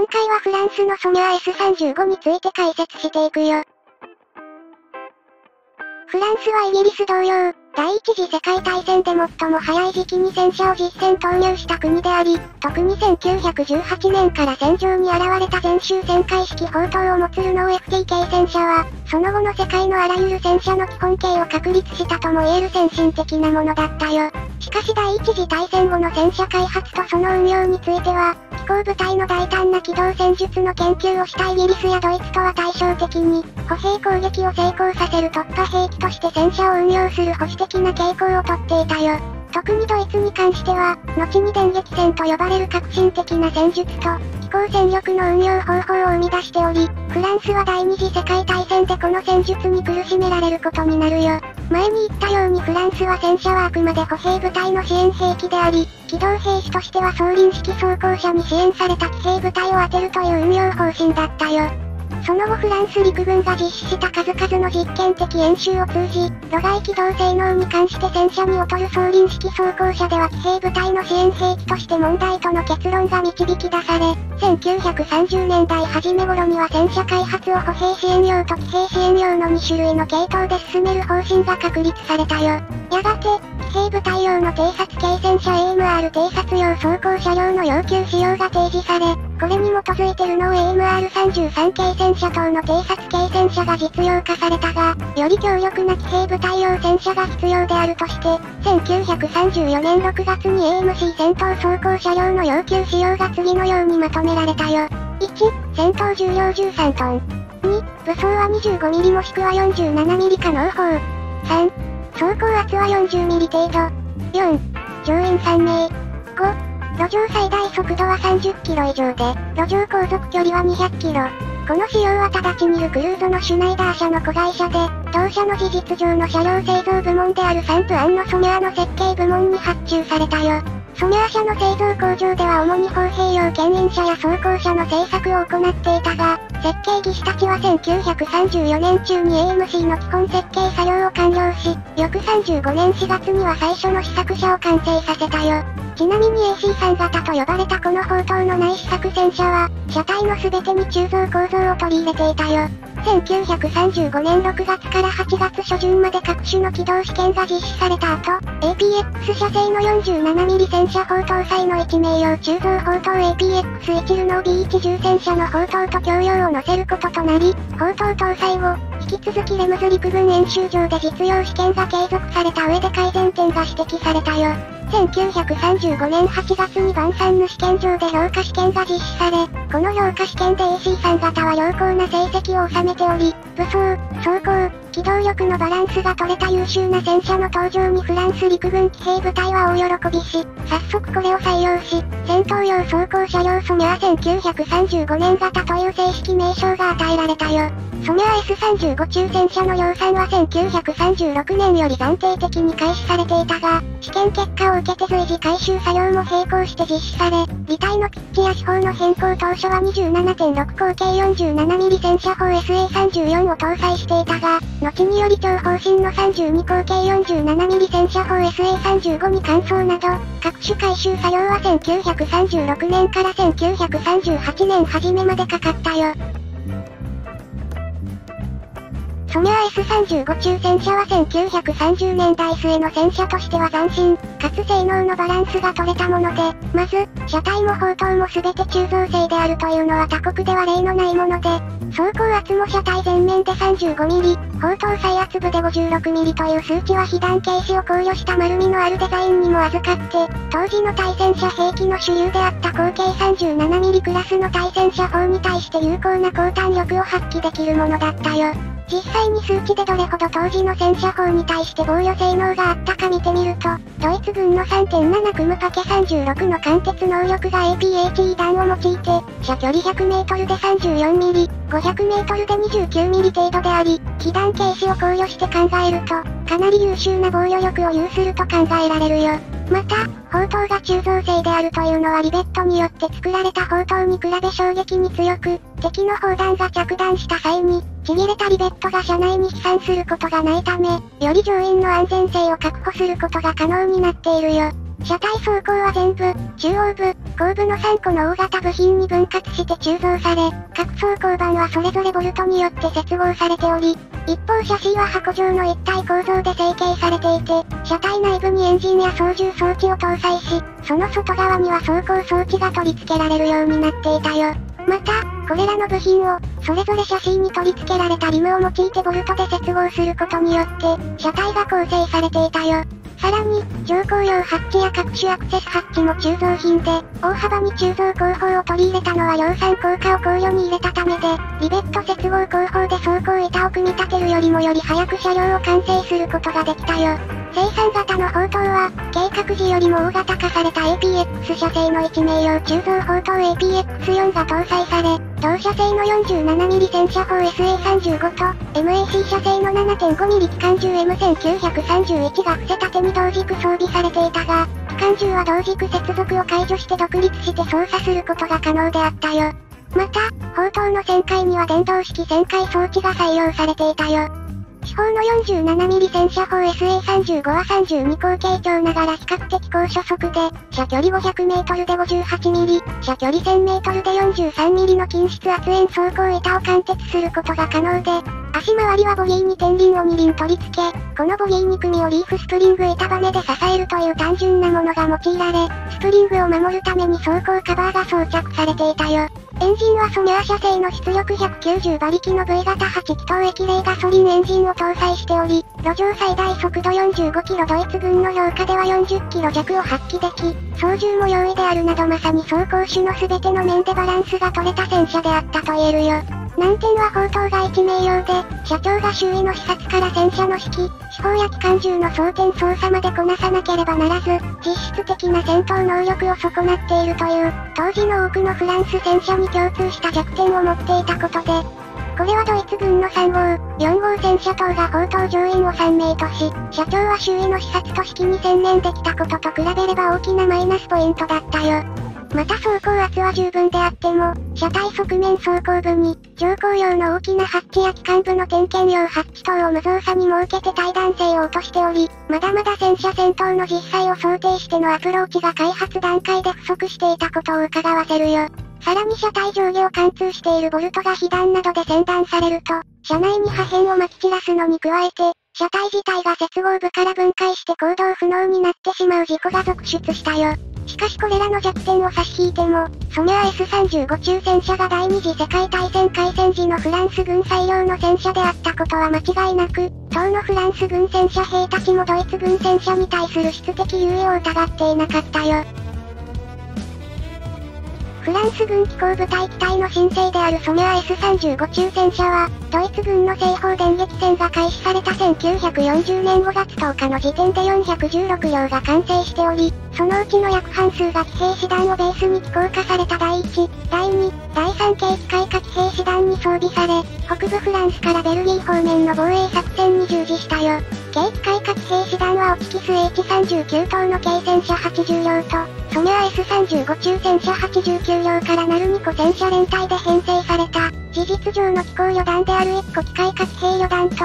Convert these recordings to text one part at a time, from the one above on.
今回はフランスのソニュア S35 について解説していくよ。フランスはイギリス同様、第一次世界大戦で最も早い時期に戦車を実戦投入した国であり、特に1918年から戦場に現れた全周旋回式砲塔を持つルノー FTK 戦車は、その後の世界のあらゆる戦車の基本形を確立したとも言える先進的なものだったよ。しかし第一次大戦後の戦車開発とその運用については、機甲部隊の大胆な機動戦術の研究をしたイギリスやドイツとは対照的に、歩兵攻撃を成功させる突破兵器として戦車を運用する保守的な傾向をとっていたよ。特にドイツに関しては、後に電撃戦と呼ばれる革新的な戦術と、機甲戦力の運用方法を生み出しており、フランスは第二次世界大戦でこの戦術に苦しめられることになるよ。前に言ったようにフランスは戦車はあくまで歩兵部隊の支援兵器であり、機動兵士としては装輪式装甲車に支援された騎兵部隊を当てるという運用方針だったよ。その後フランス陸軍が実施した数々の実験的演習を通じ、路外機動性能に関して戦車に劣る装輪式装甲車では騎兵部隊の支援兵器として問題との結論が導き出され、1930年代初め頃には戦車開発を歩兵支援用と騎兵支援用の2種類の系統で進める方針が確立されたよ。やがて、騎兵部隊用の偵察系戦車 AMR 偵察用装甲車両の要求仕様が提示され、これに基づいてルノー AMR33 系戦車等の偵察系戦車が実用化されたが、より強力な騎兵部隊用戦車が必要であるとして、1934年6月に AMC 戦闘装甲車両の要求仕様が次のようにまとめられたよ。1、戦闘重量13トン。2、武装は 25mm もしくは 47mm 可能砲。3、装甲圧は 40mm 程度。4、乗員3名。5、路上最大速度は30キロ以上で、路上航続距離は200キロ。この仕様は直ちにルクルーゾのシュナイダー社の子会社で、同社の事実上の車両製造部門であるサンプアンのソニュアの設計部門に発注されたよ。ソニュア社の製造工場では主に砲兵用牽引車や装甲車の製作を行っていたが、設計技師たちは1934年中に AMC の基本設計作業を完了し、翌35年4月には最初の試作車を完成させたよ。ちなみに AC3 型と呼ばれたこの砲塔のない試作戦車は、車体の全てに鋳造構造を取り入れていたよ。1935年6月から8月初旬まで各種の機動試験が実施された後、APX 社製の 47mm 戦車砲搭載の1名用鋳造砲塔 APX1 ルノー B1 重戦車の砲塔と共用を載せることとなり、砲塔搭載後、引き続きレムズ陸軍演習場で実用試験が継続された上で改善点が指摘されたよ。1935年8月にバンサンヌ試験場で評価試験が実施され、この評価試験で AC3 型は良好な成績を収めており、武装、装甲、機動力のバランスが取れた優秀な戦車の登場にフランス陸軍騎兵部隊は大喜びし、早速これを採用し、戦闘用装甲車両ソニュア1935年型という正式名称が与えられたよ。ソニュア S35 中戦車の量産は1936年より暫定的に開始されていたが、試験結果を受けて随時改修作業も並行して実施され、履帯のピッチや四方の変更当初は 27.6 口径 47mm 戦車砲 SA34 を搭載していたが、後により長方針の32口径 47mm 戦車砲 SA35 に換装など、各種改修作業は1936年から1938年初めまでかかったよ。ソニュア S35 中戦車は1930年代末の戦車としては斬新、かつ性能のバランスが取れたもので、まず、車体も砲塔も全て鋳造製であるというのは他国では例のないもので、装甲圧も車体前面で 35mm、砲塔最圧部で 56mm という数値は被弾軽視を考慮した丸みのあるデザインにも預かって、当時の対戦車兵器の主流であった口径 37mm クラスの対戦車砲に対して有効な高弾力を発揮できるものだったよ。実際に数値でどれほど当時の戦車砲に対して防御性能があったか見てみると、ドイツ軍の 3.7 クムパケ36の貫徹能力が APHE 弾を用いて、射距離 100m で 34mm、500m で 29mm 程度であり、被弾軽視を考慮して考えると、かなり優秀な防御力を有すると考えられるよ。また、砲塔が鋳造製であるというのはリベットによって作られた砲塔に比べ衝撃に強く、敵の砲弾が着弾した際に、ちぎれたリベットが車内に飛散することがないため、より乗員の安全性を確保することが可能になっているよ。車体装甲は全部、中央部、後部の3個の大型部品に分割して鋳造され、各装甲板はそれぞれボルトによって接合されており、一方シャシーは箱状の一体構造で成形されていて、車体内部にエンジンや操縦装置を搭載し、その外側には走行装置が取り付けられるようになっていたよ。また、これらの部品を、それぞれシャシーに取り付けられたリムを用いてボルトで接合することによって、車体が構成されていたよ。さらに、乗降用ハッチや各種アクセスハッチも鋳造品で、大幅に鋳造工法を取り入れたのは量産効果を考慮に入れたためで、リベット接合工法で装甲板を組み立てるよりもより早く車両を完成することができたよ。生産型の砲塔は、計画時よりも大型化された APX 社製の1名用鋳造砲塔 APX4 が搭載され、同社製の 47mm 戦車砲 SA35 と、MAC 社製の 7.5mm 機関銃 M1931 が伏せ立てに同軸装備されていたが、機関銃は同軸接続を解除して独立して操作することが可能であったよ。また、砲塔の旋回には電動式旋回装置が採用されていたよ。四方の 47mm 戦車砲 SA35 は32口径長ながら比較的高初速で、射距離 500m で 58mm、射距離 1000m で 43mm の均質圧円装甲板を貫徹することが可能で、足回りはボディに天輪を2輪取り付け、このボディに組をリーフスプリング板バネで支えるという単純なものが用いられ、スプリングを守るために装甲カバーが装着されていたよ。エンジンはソニャー社製の出力190馬力の V 型8気筒液冷ガソリンエンジンを搭載しており、路上最大速度45キロドイツ軍の評価では40キロ弱を発揮でき、操縦も容易であるなどまさに走行種の全ての面でバランスが取れた戦車であったと言えるよ。難点は砲塔が1名用で、車長が周囲の視察から戦車の指揮、四方や機関銃の装填操作までこなさなければならず、実質的な戦闘能力を損なっているという、当時の多くのフランス戦車に共通した弱点を持っていたことで、これはドイツ軍の3号、4号戦車等が砲塔乗員を3名とし、車長は周囲の視察と指揮に専念できたことと比べれば大きなマイナスポイントだったよ。また走行圧は十分であっても、車体側面走行部に、乗降用の大きなハッチや機関部の点検用ハッチ等を無造作に設けて対弾性を落としており、まだまだ戦車戦闘の実際を想定してのアプローチが開発段階で不足していたことを伺わせるよ。さらに車体上下を貫通しているボルトが被弾などで切断されると、車内に破片を撒き散らすのに加えて、車体自体が接合部から分解して行動不能になってしまう事故が続出したよ。しかしこれらの弱点を差し引いても、ソニャー S35 中戦車が第二次世界大戦開戦時のフランス軍最良の戦車であったことは間違いなく、当のフランス軍戦車兵たちもドイツ軍戦車に対する質的優位を疑っていなかったよ。フランス軍機甲部隊機体の新星であるソニャー S35 中戦車は、ドイツ軍の西方電撃戦が開始された1940年5月10日の時点で416両が完成しており、そのうちの約半数が騎兵師団をベースに機甲化された第1、第2、第3系機械化騎兵師団に装備され、北部フランスからベルギー方面の防衛作戦に従事したよ。軽機械化騎兵師団はオキキス H39 等の軽戦車80両と、ソニャー S35 中戦車89両からなる2個戦車連隊で編成された、事実上の機甲旅団である1個機械化騎兵旅団と、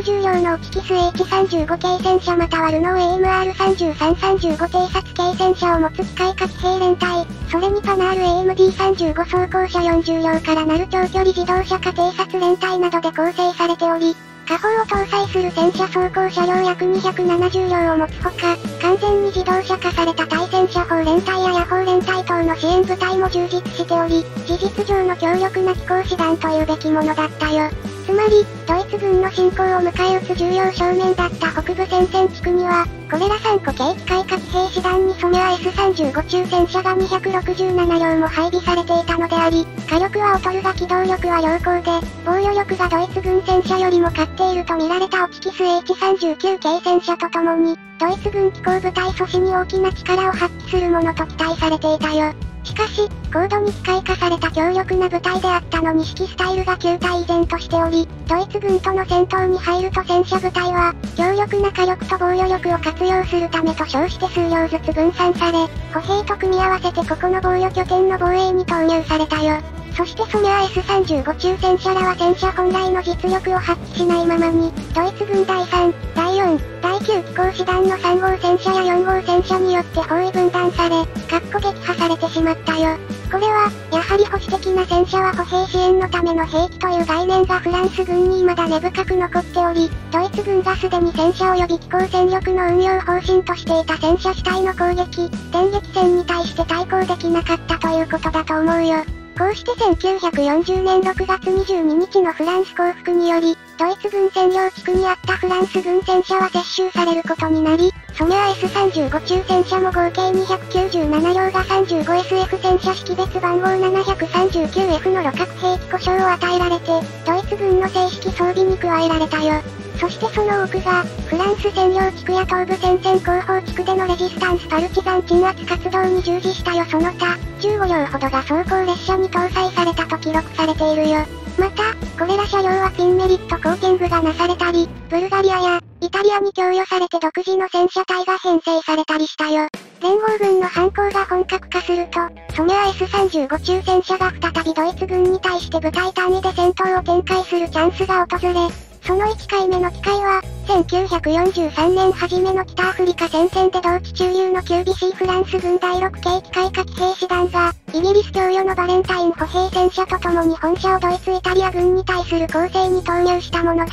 60両のオキキス H35 軽戦車またはルノー AMR3335 偵察軽戦車を持つ機械化騎兵連隊、それにパナール AMD35 装甲車40両からなる長距離自動車化偵察連隊などで構成されており、火砲を搭載する戦車装甲車両約270両を持つほか、完全に自動車化された対戦車砲連隊や野砲連隊等の支援部隊も充実しており、事実上の強力な機甲師団というべきものだったよ。つまり、ドイツ軍の侵攻を迎え撃つ重要正面だった北部戦線地区には、これら3個軽機械化騎兵師団にソニャー S35 中戦車が267両も配備されていたのであり、火力は劣るが機動力は良好で、防御力がドイツ軍戦車よりも勝っていると見られたオキキス H39 軽戦車とともに、ドイツ軍機甲部隊阻止に大きな力を発揮するものと期待されていたよ。しかし、高度に機械化された強力な部隊であったのに指揮スタイルが旧態依然としており、ドイツ軍との戦闘に入ると戦車部隊は、強力な火力と防御力を活用するためと称して数両ずつ分散され、歩兵と組み合わせてここの防御拠点の防衛に投入されたよ。そしてソニャー S35 中戦車らは戦車本来の実力を発揮しないままに、ドイツ軍第3、第4、第9機甲師団の3号戦車や4号戦車によって包囲分断され、かっこ撃破されてしまったよ。これは、やはり保守的な戦車は歩兵支援のための兵器という概念がフランス軍に未だ根深く残っており、ドイツ軍がすでに戦車及び機甲戦力の運用方針としていた戦車主体の攻撃、電撃戦に対して対抗できなかったということだと思うよ。こうして1940年6月22日のフランス降伏により、ドイツ軍占領地区にあったフランス軍戦車は接収されることになり、ソニャー S35 中戦車も合計297両が 35SF 戦車識別番号 739F の旅客兵器故障を与えられて、ドイツ軍の正式装備に加えられたよ。そしてその多くが、フランス占領地区や東部戦線後方地区でのレジスタンスパルチザン鎮圧活動に従事したよ。その他、15両ほどが装甲列車に搭載されたと記録されているよ。また、これら車両はピンメリットコーティングがなされたり、ブルガリアや、イタリアに供与されて独自の戦車体が編成されたりしたよ。連合軍の反攻が本格化すると、ソニャー S35 中戦車が再びドイツ軍に対して部隊単位で戦闘を展開するチャンスが訪れ、その1回目の機会は、1943年初めの北アフリカ戦線で同期駐留のキュービシーフランス軍第6系機械化騎兵師団が、イギリス供与のバレンタイン歩兵戦車と共に本社をドイツ・イタリア軍に対する攻勢に投入したもので、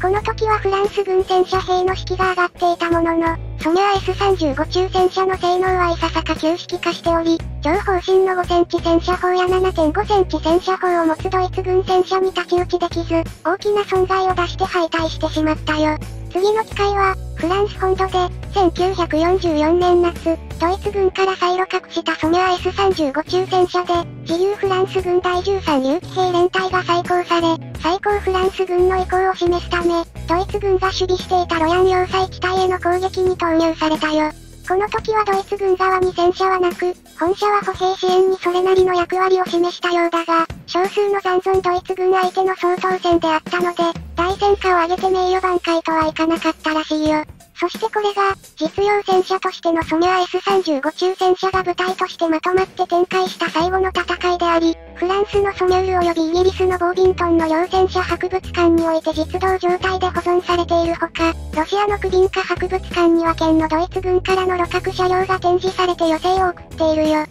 この時はフランス軍戦車兵の士気が上がっていたものの、ソニャー S35 中戦車の性能はいささか旧式化しており、超方針の5センチ戦車砲や 7.5 センチ戦車砲を持つドイツ軍戦車に太刀打ちできず、大きな損害を出して敗退してしまったよ。次の機会は、フランス本土で、1944年夏、ドイツ軍から再路獲したソニャー S35 中戦車で、自由フランス軍第13竜騎兵連隊が再興され、最高フランス軍の意向を示すため、ドイツ軍が守備していたロヤン要塞地帯への攻撃に投入されたよ。この時はドイツ軍側に戦車はなく、本社は歩兵支援にそれなりの役割を示したようだが、少数の残存ドイツ軍相手の総当選であったので、大戦果を挙げて名誉挽回とはいかなかったらしいよ。そしてこれが、実用戦車としてのソニャー S35 中戦車が部隊としてまとまって展開した最後の戦いであり、フランスのソミュール及びイギリスのボービントンの両戦車博物館において実動状態で保存されているほか、ロシアのクビンカ博物館には県のドイツ軍からの路角車両が展示されて余生を送っているよ。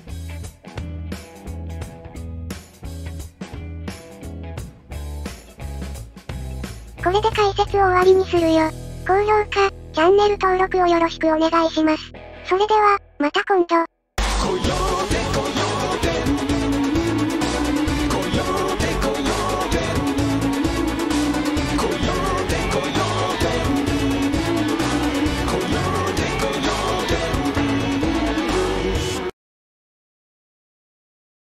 これで解説を終わりにするよ。高評価、チャンネル登録をよろしくお願いします。それでは、また今度。